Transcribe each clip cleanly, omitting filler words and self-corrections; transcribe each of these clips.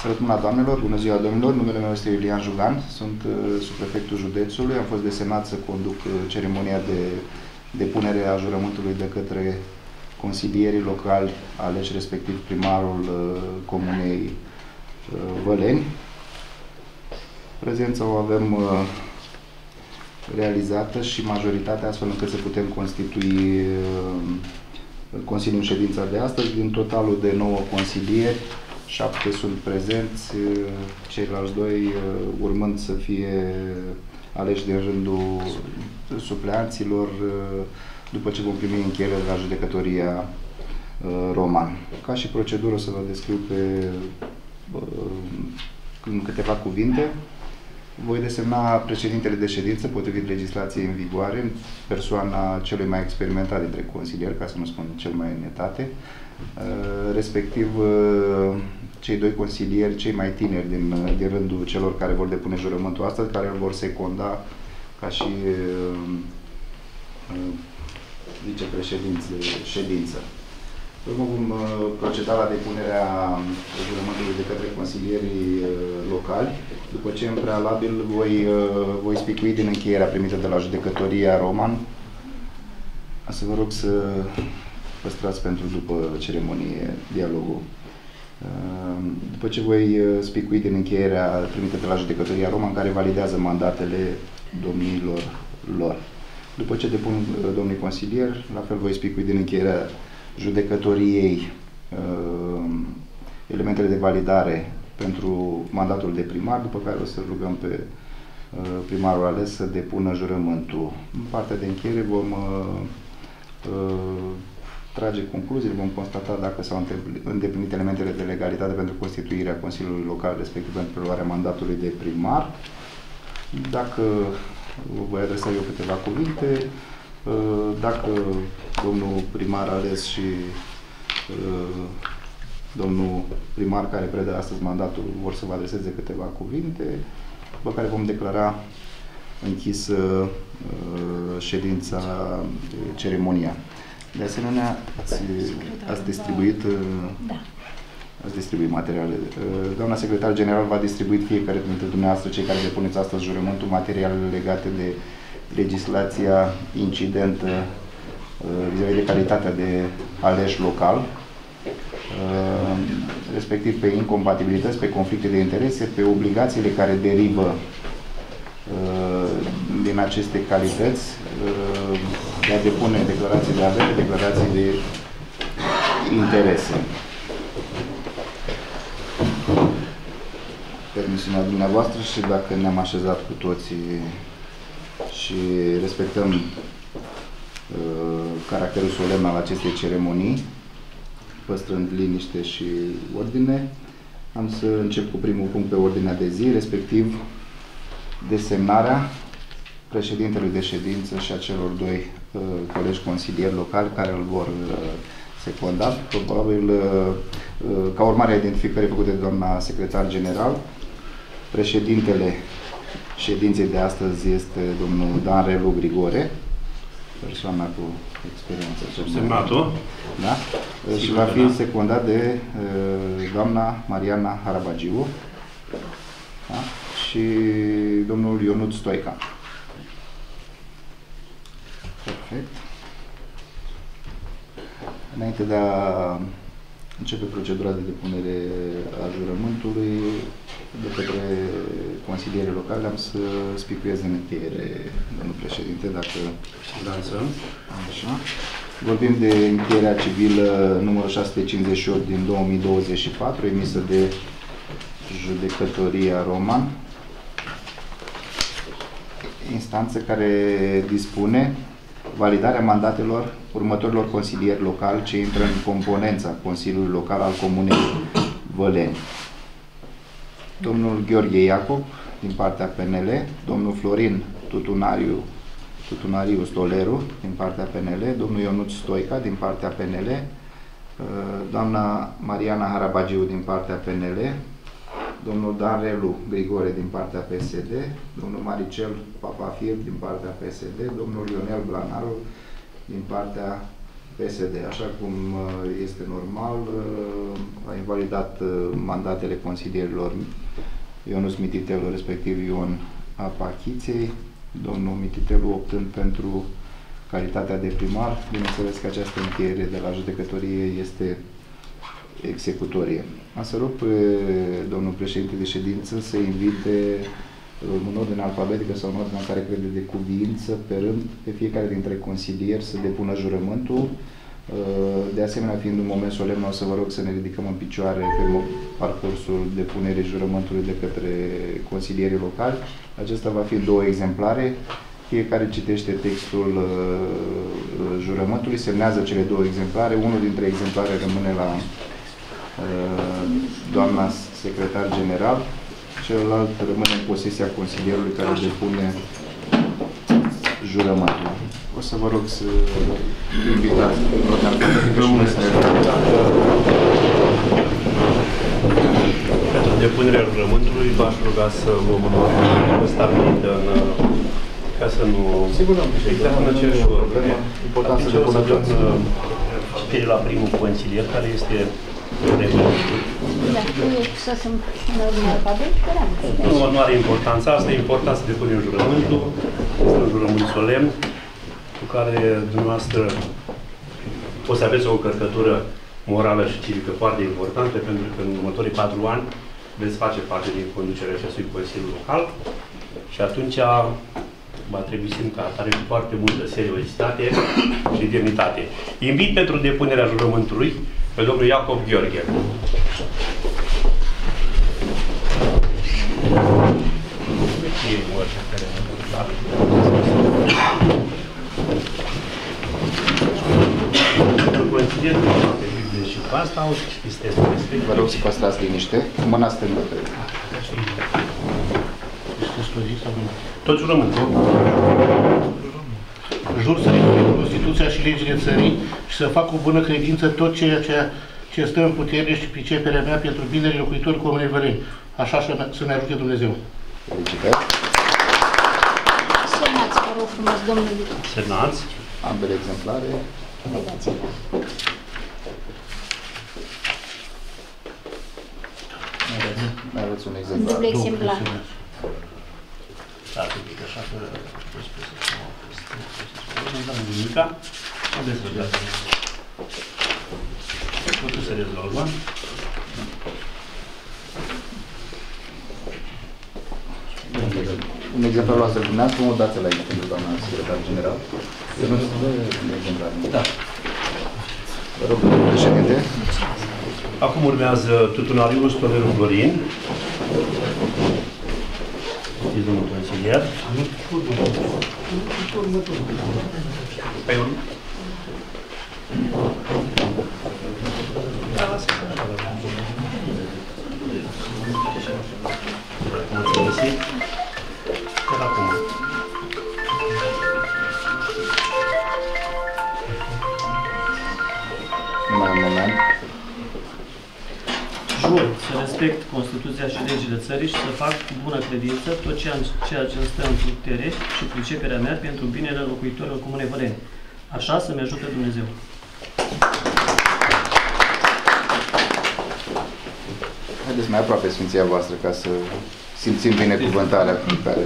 Sărătuna doamnelor, bună ziua domnilor, numele meu este Iulian Jugan, sunt subprefectul județului, am fost desemnat să conduc ceremonia de depunere a jurământului de către consilierii locali aleși, respectiv primarul comunei Văleni. Prezența o avem realizată și majoritatea, astfel încât să putem constitui Consiliul în ședința de astăzi. Din totalul de 9 consilieri, 7 sunt prezenți, ceilalți 2 urmând să fie aleși din rândul supleanților, după ce vom primi încheiere de la judecătoria Roman. Ca și procedură, o să vă descriu în câteva cuvinte. Voi desemna președintele de ședință, potrivit legislației în vigoare, persoana celui mai experimentat dintre consilieri, ca să nu spun cel mai în etate, respectiv cei 2 consilieri, cei mai tineri din rândul celor care vor depune jurământul astăzi, care îl vor secunda ca și vicepreședință. Urmă vom proceda la depunerea jurământului de către consilierii locali, după ce în prealabil voi spicui din încheierea primită de la judecătoria Roman. Să vă rog să păstrați pentru după ceremonie dialogul. După ce voi spicui din încheierea primită de la judecătoria Roman, care validează mandatele domnilor lor. După ce depun domnii consilier, la fel voi spicui din încheierea judecătoriei elementele de validare pentru mandatul de primar, după care o să rugăm pe primarul ales să depună jurământul. În partea de încheiere vom trage concluzii, vom constata dacă s-au îndeplinit elementele de legalitate pentru constituirea Consiliului Local, respectiv pentru preluarea mandatului de primar. Dacă voi adresa eu câteva cuvinte, dacă domnul primar ales și domnul primar care predă astăzi mandatul vor să vă adreseze câteva cuvinte, după care vom declara închisă ședința, ceremonia. De asemenea, ați distribuit... Da. Ați distribuit materialele. Doamna secretar general v-a distribuit fiecare dintre dumneavoastră, cei care depuneți astăzi jurământul, materialele legate de legislația incidentă vis-a-vis de calitatea de aleși local, respectiv pe incompatibilități, pe conflicte de interese, pe obligațiile care derivă din aceste calități, de a depune declarații de avere, declarații de interese. Permisiunea dumneavoastră și dacă ne-am așezat cu toții și respectăm caracterul solemn al acestei ceremonii, păstrând liniște și ordine, am să încep cu primul punct pe ordinea de zi, respectiv desemnarea președintelui de ședință și a celor 2 colegi consilieri locali care îl vor secunda, probabil ca urmare a identificării făcute de doamna secretar general. Președintele ședinței de astăzi este domnul Dan Relu Grigore, persoana cu experiență. Semnatul. Da? Și va fi secundat de doamna Mariana Harabagiu, da? Și domnul Ionuț Stoica. Perfect. Înainte de a începe procedura de depunere a jurământului de către consilierii locale, am să spicuiez în încheiere, domnul președinte, dacă dansăm. Așa. Vorbim de încheierea civilă numărul 658 din 2024, emisă de judecătoria Roman, instanță care dispune validarea mandatelor următorilor consilieri locali ce intră în componența Consiliului Local al Comunei Văleni. Domnul Gheorghe Iacob, din partea PNL, domnul Florin Tutunariu Stoleru, din partea PNL, domnul Ionuț Stoica, din partea PNL, doamna Mariana Harabagiu, din partea PNL, domnul Dan Relu Grigore, din partea PSD, domnul Maricel Papafir, din partea PSD, domnul Lionel Blanarul, din partea PSD, așa cum este normal, a invalidat mandatele consilierilor Ionuț Mititelu, respectiv Ion Apachiței, domnul Mititelu optând pentru calitatea de primar. Bineînțeles că această încheiere de la judecătorie este executorie. Am să rog pe domnul președinte de ședință să invite în ordine alfabetică sau în ordinea care crede de cuviință, pe rând, pe fiecare dintre consilieri să depună jurământul. De asemenea, fiind un moment solemn, o să vă rog să ne ridicăm în picioare pe parcursul depunerii jurământului de către consilierii locali. Acesta va fi 2 exemplare. Fiecare citește textul jurământului, semnează cele 2 exemplare. Unul dintre exemplare rămâne la doamna secretar general, celălalt rămâne în posesia consilierului care depune jurământul. O să vă rog să invitați pentru depunerea jurământului. V-aș ruga să vă mânuați stabilită ca să nu... Sigur, am exact în aceeași ordine. Atunci o să dăm citire la primul consilier, care este recunoscut. Da, eu pusasem în ordine alfabetică, dar nu are importanță asta, e important să depunem jurământul. Este un jurământ solemn, cu care dumneavoastră o să aveți o încărcătură morală și civică foarte importantă, pentru că în următorii 4 ani veți face parte din conducerea acestui consiliu local și atunci va trebui să fim ca atare cu foarte multă seriozitate și demnitate. Invit pentru depunerea jurământului pe domnul Iacob Gheorghe. Vă rog să păstrați liniște, cu mâna stângă. Tot jurământul. Jur să respect Constituția și legile țării și să fac cu bună credință tot ceea ce stă în putere și priceperea mea pentru binele locuitorilor comunei Văleni. Așa să ne ajute Dumnezeu. Felicitări. Semnați, vă rog frumos, domnule. Semnați. Ambele exemplare. Dați-le. Mai aveți un exemplar. Double exemplar. Da, public, așa că... Nu-mi dăm nimica. Aveți răbdare. Totul se rezolvă. Un exemplar luați de dumneavoastră, o dați la ei pentru doamna secretar general. Să nu se dă un exemplar. Da. Vă rog, președinte. Acum urmează Tutunariu Stoleru Florin. Știți, domnul consilier? Nu știu, domnul. Pe urmă? Da, lasă. Mulțumesc. Chiar acum. Mai un moment. Jur să respect Constituția și legile țării și să fac cu bună credință tot ceea ce îmi stă în putere și priceperea mea pentru binele locuitorilor comunei Văleni. Așa să-mi ajute Dumnezeu. Haideți mai aproape Sfinția voastră ca să simțim binecuvântarea prin care...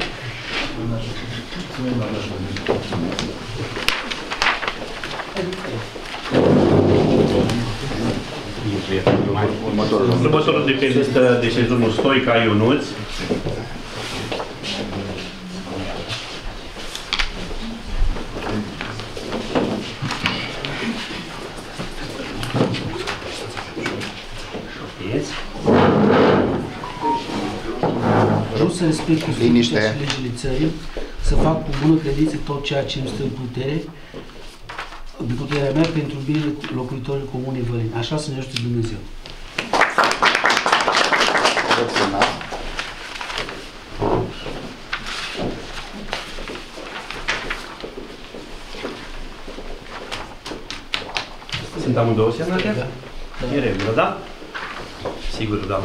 Următorul de pe listă de domnul Stoica Ionuț. Vreau să respect Constituția și legile țării, să fac cu bună credință tot ceea ce îmi stă în putere, din puterea mea, pentru binele locuitorilor comunei Văleni. Așa să ne ajute Dumnezeu. Sunt amândouă semnate? Da. E regulă, da? Sigur, da.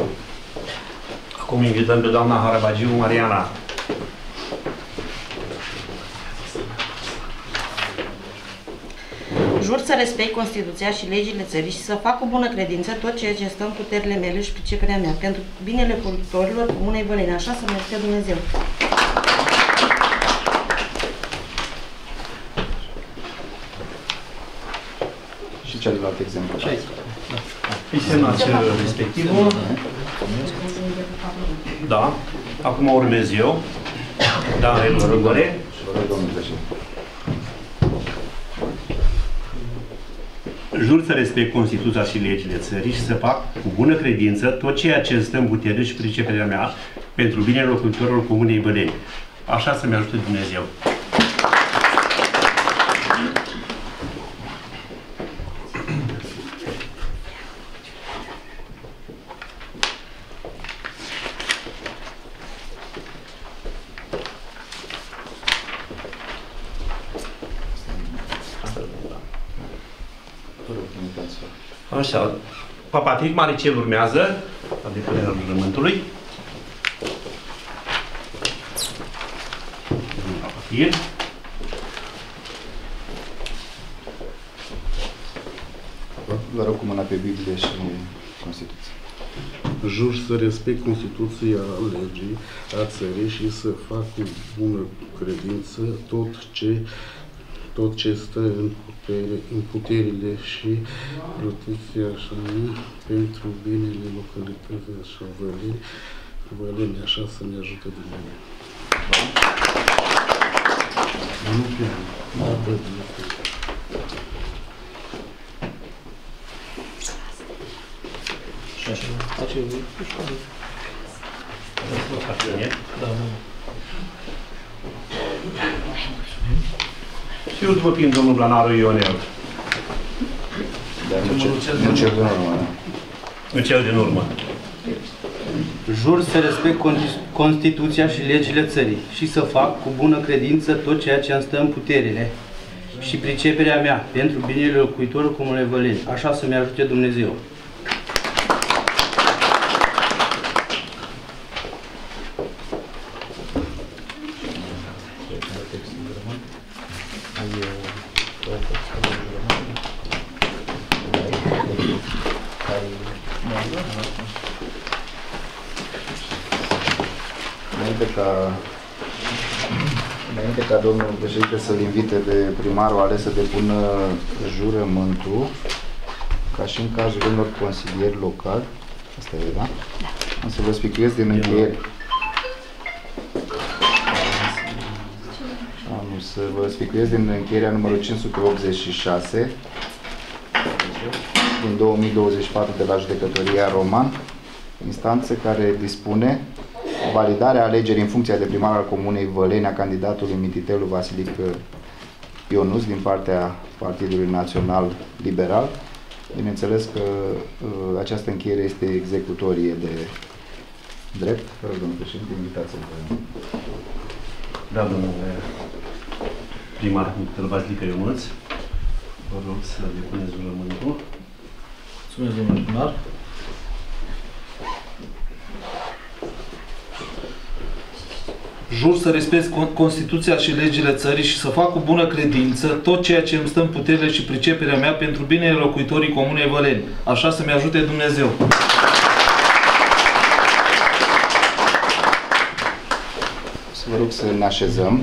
Acum invităm pe doamna Harabagiu, Mariana. jur să respect Constituția și legile țării și să fac cu bună credință tot ceea ce stă în puterile mele și priceperea mea, pentru binele politorilor, comunei Văleni. Așa să merge Dumnezeu. Și celălalt exemplu. Și aici. Îi semna celul respectivul. Da. Acum urmez eu. Dan Relu Grigore. Jur să respect Constituția și legile țării și să fac cu bună credință tot ceea ce îmi stă în putere și priceperea mea pentru binele locuitorilor comunei Văleni. Așa să-mi ajute Dumnezeu. Așa, Papafir Maricel urmează la depunerea jurământului. Papafir. Vă rog cu mâna pe Biblie și Constituție. Jur să respect Constituția legii a țării și să fac cu bună credință tot ce stă în puterile și protecția așa pentru binele localității așa Văleni, așa să ne ajută Dumnezeu. Nu pierd, nu pierd. Și eu după prin domnul Blanarul Ionel. În cel din urmă. Jur să respect Constituția și legile țării și să fac cu bună credință tot ceea ce îmi stă în puterile și priceperea mea pentru binele locuitorilor comunei Văleni. Așa să-mi ajute Dumnezeu. Înainte ca domnul președinte să-l invite pe primarul ales să depună jurământul, ca și în cazul unor consilieri locali, asta e, da? Da. Să vă spicuiesc din încheiere. Să vă spicuiesc din încheierea numărul 586 din 2024 de la judecătoria Roman, instanță care dispune validarea alegerii în funcția de primar al comunei Văleni a candidatului Mititelu Vasilic Ionuț din partea Partidului Național Liberal. Bineînțeles că această încheiere este executorie de drept. Vreau, domnul președinte, invitați-vă. Da, domnule primar Mititelu Vasilic Ionuț, vă rog să depuneți jurământul. Mulțumesc, domnule primar. Jur să respect Constituția și legile țării și să fac cu bună credință tot ceea ce îmi stă în puterile și priceperea mea pentru binele locuitorii comunei Văleni. Așa să-mi ajute Dumnezeu. Să vă rog să ne așezăm.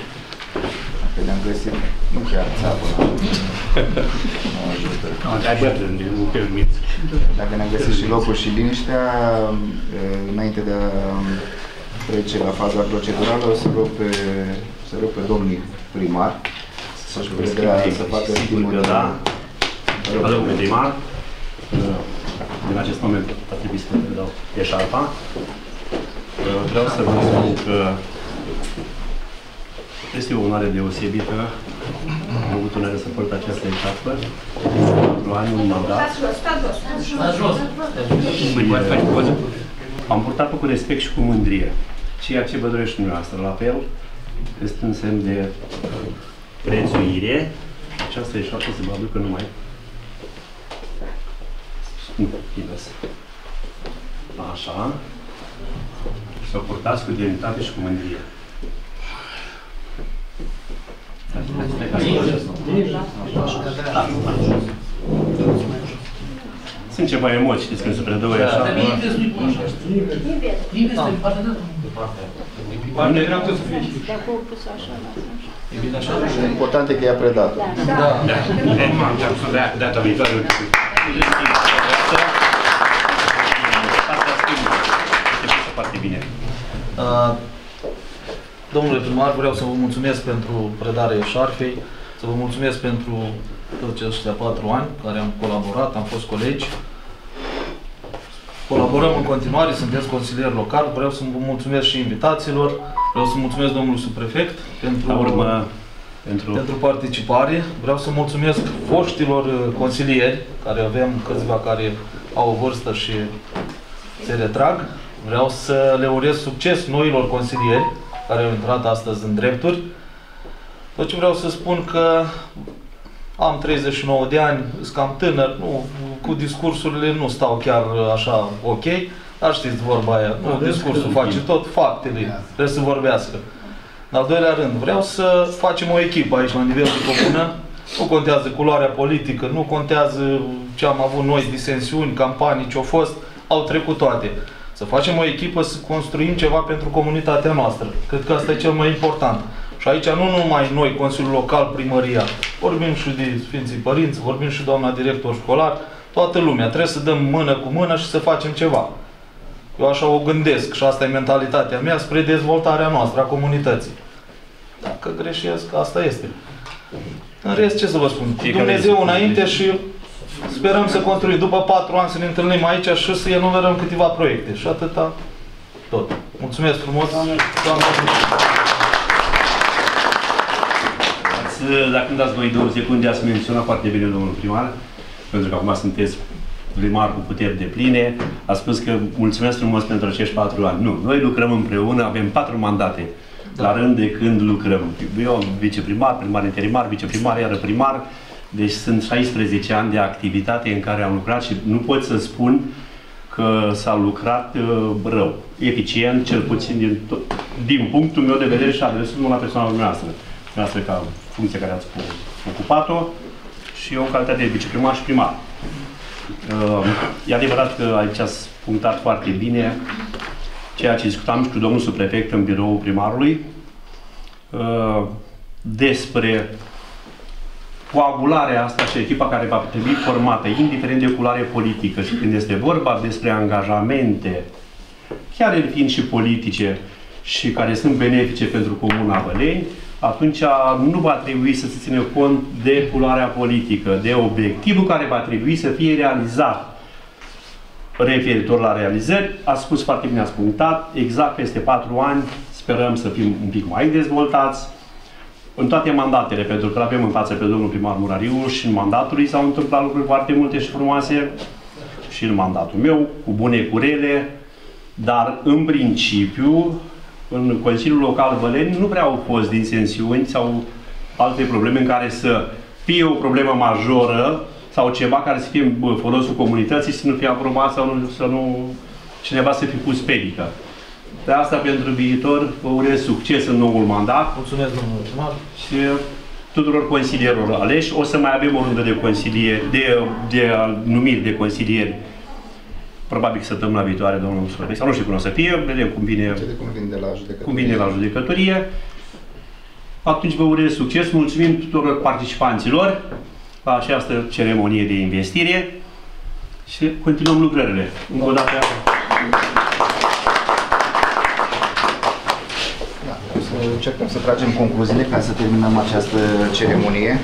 dacă ne-am găsit, nu chiar țapă. Dacă ne-am găsit și locul și liniștea, înainte de a trece la faza procedurală, o să rog pe domnul primar să-și facă schimbul de da. Domnul primar, în acest moment ar trebui să vă dau eșarpa. Vreau să vă spun că Este o onoare deosebită. Am avut onoare să port această etapă. 4 ani, un mandat. Am purtat-o cu respect și cu mândrie. Ceea ce vă dorește dumneavoastră, la fel, este un semn de prețuire. Această eșapă se va ducă numai... Nu, invers. Așa. Să o purtați cu demnitate și cu mândrie. Sunt ceva emoții, știți, când se predă așa. Important e că i-a predat. Da. Data viitoare. Foarte bine. Domnule primar, vreau să vă mulțumesc pentru predarea eșarfei, să vă mulțumesc pentru toți aceștia 4 ani care am colaborat, am fost colegi. Colaborăm în continuare, sunteți consilier local, vreau să vă mulțumesc și invitațiilor, vreau să mulțumesc domnului subprefect pentru participare, vreau să mulțumesc foștilor consilieri, care avem câțiva care au o vârstă și se retrag. Vreau să le urez succes noilor consilieri care au intrat astăzi în drepturi. Tot ce vreau să spun că am 39 de ani, sunt cam tânăr, nu, cu discursurile nu stau chiar așa ok, dar știți vorba aia, nu discursul face tot, faptele trebuie să vorbească. În al doilea rând, vreau să facem o echipă aici la nivel de comună. Nu contează culoarea politică, nu contează ce am avut noi, disensiuni, campanii, ce-au fost, au trecut toate. Să facem o echipă, să construim ceva pentru comunitatea noastră. Cred că asta e cel mai important. Și aici nu numai noi, Consiliul Local, Primăria, vorbim și de Sfinții Părinți, vorbim și doamna director școlar, toată lumea. Trebuie să dăm mână cu mână și să facem ceva. Eu așa o gândesc și asta e mentalitatea mea spre dezvoltarea noastră, a comunității. Dacă greșesc, asta este. În rest, ce să vă spun? Dumnezeu înainte și... Sperăm să construim. După 4 ani să ne întâlnim aici și să enumerăm câteva proiecte. Și atâta tot. Mulțumesc frumos! Dacă îmi dați voi 2 secunde, ați menționat foarte bine domnul primar, pentru că acum sunteți primar cu puteri de pline. A spus că mulțumesc frumos pentru acești 4 ani. Nu, noi lucrăm împreună, avem 4 mandate. La rând de când lucrăm. Eu viceprimar, primar interimar, viceprimar, iară primar. Deci sunt 16 ani de activitate în care am lucrat și nu pot să spun că s-a lucrat rău, eficient, cel puțin din punctul meu de vedere și adresându-mă la persoana dumneavoastră. Dumneavoastră ca funcție care ați ocupat-o și eu în calitate de viceprimar și primar. E adevărat că aici ați punctat foarte bine ceea ce discutam și cu domnul subprefect în biroul primarului despre coagularea asta și echipa care va trebui formată, indiferent de culoare politică și când este vorba despre angajamente, chiar ele fiind și politice și care sunt benefice pentru Comuna Văleni, atunci nu va trebui să se țină cont de culoarea politică, de obiectivul care va trebui să fie realizat. Referitor la realizări, ați spus foarte bine, ați punctat, exact peste 4 ani sperăm să fim un pic mai dezvoltați, în toate mandatele, pentru că l-avem în față pe domnul primar Murariu și în mandatul lui s-au întâmplat lucruri foarte multe și frumoase și în mandatul meu, cu bune, cu rele, dar în principiu, în Consiliul Local Văleni nu prea au fost disensiuni sau alte probleme în care să fie o problemă majoră sau ceva care să fie în folosul comunității, să nu fie aprobat sau cineva să fie pus pe pedică. De asta, pentru viitor, vă urez succes în noul mandat. Mulțumesc, domnule primar. Și tuturor consilierilor aleși. O să mai avem o rundă de consilieri, de numiri de consilieri. Probabil săptămâna viitoare, domnul Stoica. Sau nu știu cum o să fie. Vedem cum vine, la judecătorie. Atunci vă urez succes. Mulțumim tuturor participanților la această ceremonie de investire. Și continuăm lucrările. Încă o dată. Încercăm să tragem concluziile ca să terminăm această ceremonie.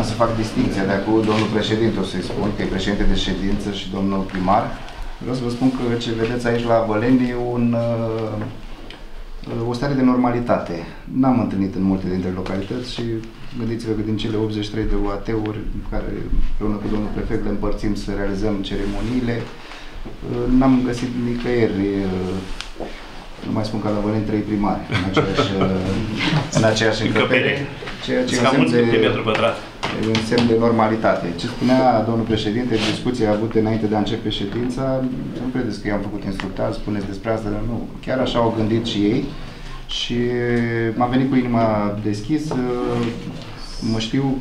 O să fac distinția de acum, domnul președinte, o să-i spun că e președinte de ședință și domnul primar. Vreau să vă spun că ce vedeți aici la Văleni e un o stare de normalitate. N-am întâlnit în multe dintre localități și gândiți-vă că din cele 83 de UAT-uri care împreună cu domnul prefect le împărțim să realizăm ceremoniile, n-am găsit nicăieri, nu mai spun că la Văleni 3 primari în aceeași încăpere, ceea ce e un semn de normalitate. Ce spunea domnul președinte, discuția avută înainte de a începe ședința, nu credeți că i-am făcut instructaj, spuneți despre asta, dar nu. Chiar așa au gândit și ei și m-am venit cu inima deschisă, mă știu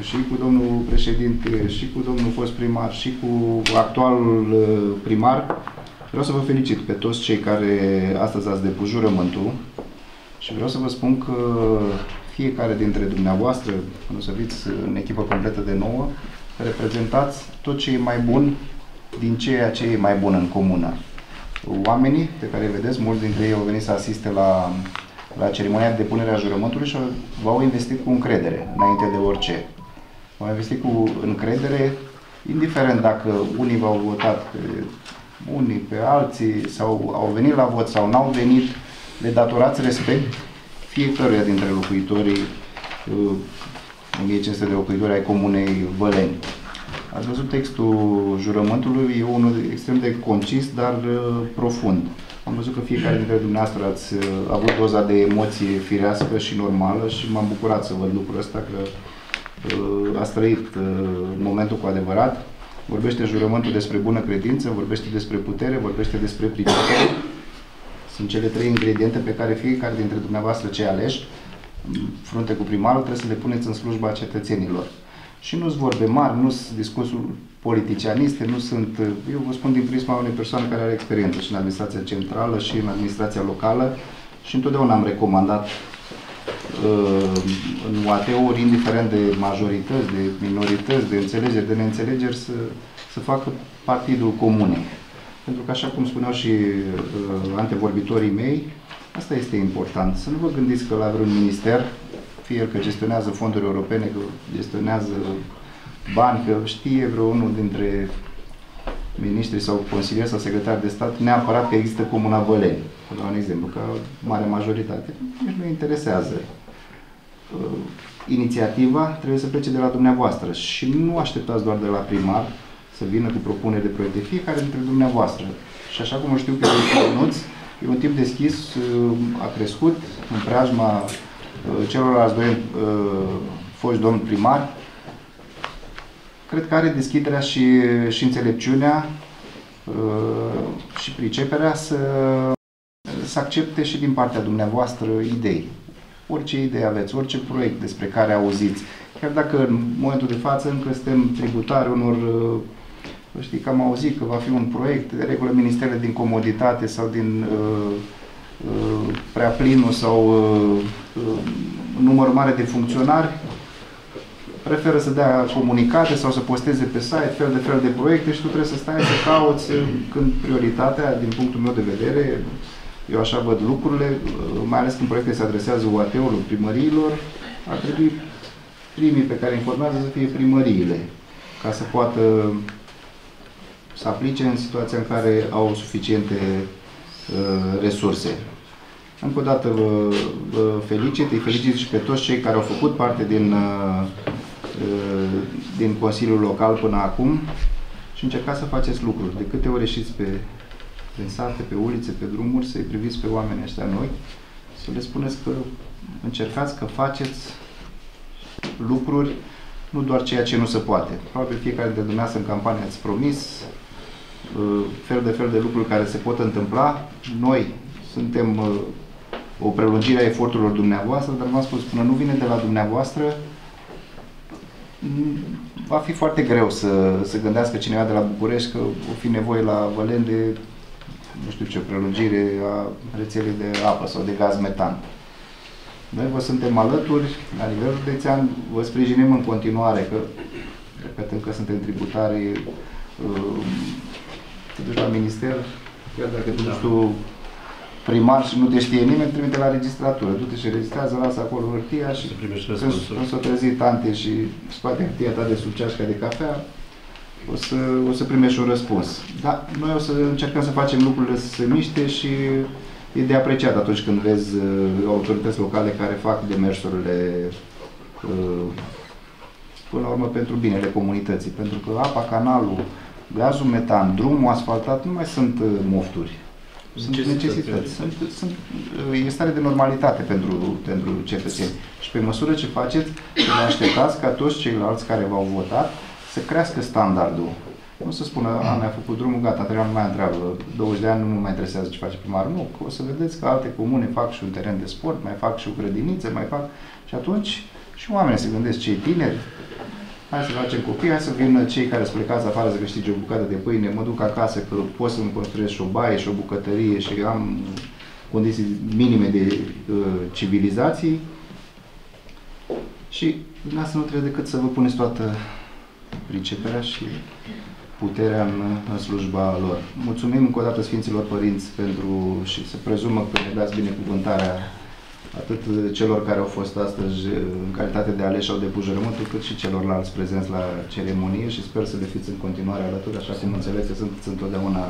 și cu domnul președinte, și cu domnul fost primar, și cu actualul primar. Vreau să vă felicit pe toți cei care astăzi ați depus jurământul și vreau să vă spun că fiecare dintre dumneavoastră, când o să fiți în echipă completă de 9, reprezentați tot ce e mai bun din ceea ce e mai bun în comună. Oamenii pe care îi vedeți, mulți dintre ei au venit să asiste la ceremonia de depunere a jurământului și v-au investit cu încredere, înainte de orice. V-au investit cu încredere, indiferent dacă unii v-au votat pe unii, pe alții, sau au venit la vot sau n-au venit, le datorați respect fiecăruia dintre locuitorii, 1500 de locuitori ai comunei Văleni. Ați văzut textul jurământului, e unul extrem de concis, dar profund. Am văzut că fiecare dintre dumneavoastră ați avut doza de emoție firească și normală și m-am bucurat să văd lucrul ăsta, că ați trăit momentul cu adevărat. Vorbește jurământul despre bună credință, vorbește despre putere, vorbește despre pricepere. Sunt cele trei ingrediente pe care fiecare dintre dumneavoastră cei aleși, frunte cu primarul, trebuie să le puneți în slujba cetățenilor. Și nu-s vorbe mari, nu-s discursuri politicianiste, nu sunt... Eu vă spun din prisma unei persoane care are experiență și în administrația centrală și în administrația locală și întotdeauna am recomandat în UAT-uri, indiferent de majorități, de minorități, de înțelegeri, de neînțelegeri, să facă partidul comunei. Pentru că, așa cum spuneau și antevorbitorii mei, asta este important. Să nu vă gândiți că la vreun minister, fie el că gestionează fonduri europene, că gestionează bani, că știe vreunul dintre miniștri sau consilieri sau secretari de stat neapărat că există Comuna Văleni. Dau un exemplu, ca mare majoritate. Nici nu interesează. Inițiativa trebuie să plece de la dumneavoastră și nu așteptați doar de la primar să vină cu propuneri de proiect, de fiecare dintre dumneavoastră. Și așa cum știu că Ionuț e un tip deschis, a crescut în preajma celorlalți doi foști domn primari. Cred că are deschiderea și înțelepciunea și priceperea să accepte și din partea dumneavoastră idei. Orice idee aveți, orice proiect despre care auziți. Chiar dacă în momentul de față încă suntem tributari unor, știi că am auzit că va fi un proiect, de regulă ministerele din comoditate sau din prea plinul sau număr mare de funcționari, preferă să dea comunicate sau să posteze pe site fel de fel de proiecte și tu trebuie să stai să cauți, când prioritatea, din punctul meu de vedere, eu așa văd lucrurile, mai ales când proiectele se adresează UAT-ului, primăriilor, ar trebui primii pe care informează să fie primăriile, ca să poată să aplice în situația în care au suficiente resurse. Încă o dată vă felicit, îi felicit și pe toți cei care au făcut parte din Consiliul Local până acum și încercați să faceți lucruri. De câte ori ieșiți prin sate, pe ulițe, pe drumuri, să-i priviți pe oamenii ăștia noi, să le spuneți că încercați, că faceți lucruri, nu doar ceea ce nu se poate. Probabil fiecare dintre dumneavoastră în campanie ați promis fel de fel de lucruri care se pot întâmpla. Noi suntem o prelungire a eforturilor dumneavoastră, dar v-am spus, până nu vine de la dumneavoastră, va fi foarte greu să gândească cineva de la București că o fi nevoie la Văleni de, nu știu ce, prelungire a rețelei de apă sau de gaz metan. Noi vă suntem alături, la nivelul județean, vă sprijinim în continuare, că repetăm că suntem tributari, te duci la minister, chiar dacă te duci tu primar și nu te știe nimeni, trimite la registratură, du-te și registrează, lasă acolo hârtia și când s-o trezi tante și scoate hârtia ta de sub ceașca de cafea, o să primești un răspuns. Dar noi o să încercăm să facem lucrurile să se miște și e de apreciat atunci când vezi autorități locale care fac demersurile până la urmă pentru binele comunității, pentru că apa, canalul, gazul metan, drumul asfaltat nu mai sunt mofturi. Sunt necesități. E stare de normalitate pentru cetățeni. Și pe măsură ce faceți, vă așteptați ca toți ceilalți care v-au votat să crească standardul. Nu să spună, a, mi-a făcut drumul, gata, treaba nu mai întreabă, 20 de ani nu mă mai interesează ce face primarul. Nu, o să vedeți că alte comune fac și un teren de sport, mai fac și o grădiniță, mai fac... Și atunci și oamenii se gândesc, cei tineri, hai să facem copii, hai să vină cei care sunt plecați afară să câștige o bucată de pâine, mă duc acasă că pot să-mi construiesc și o baie și o bucătărie și am condiții minime de civilizații. Și din asta nu trebuie decât să vă puneți toată priceperea și puterea în slujba lor. Mulțumim încă o dată Sfinților Părinți pentru, și se prezumă că ne dați binecuvântarea atât celor care au fost astăzi în calitate de aleși sau de pujărământul, cât și celorlalți prezenți la ceremonie și sper să le fiți în continuare alături, așa cum înțelegeți că sunteți întotdeauna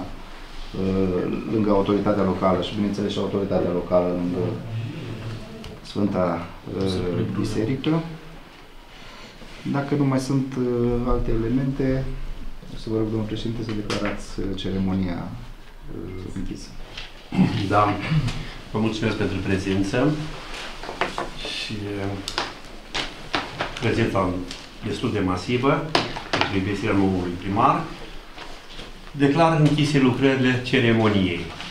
lângă autoritatea locală și bineînțeles și autoritatea locală lângă Sfânta Biserică. Dacă nu mai sunt alte elemente, o să vă rog, domnul președinte, să declarați ceremonia închisă. Da. Vă mulțumesc pentru prezență și prezența destul de masivă pentru investirea noului primar. Declar închise lucrările ceremoniei.